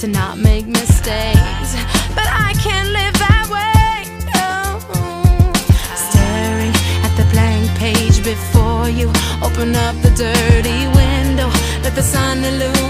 to not make mistakes, but I can't live that way. Oh. Staring at the blank page before you, open up the dirty window, let the sun illuminate.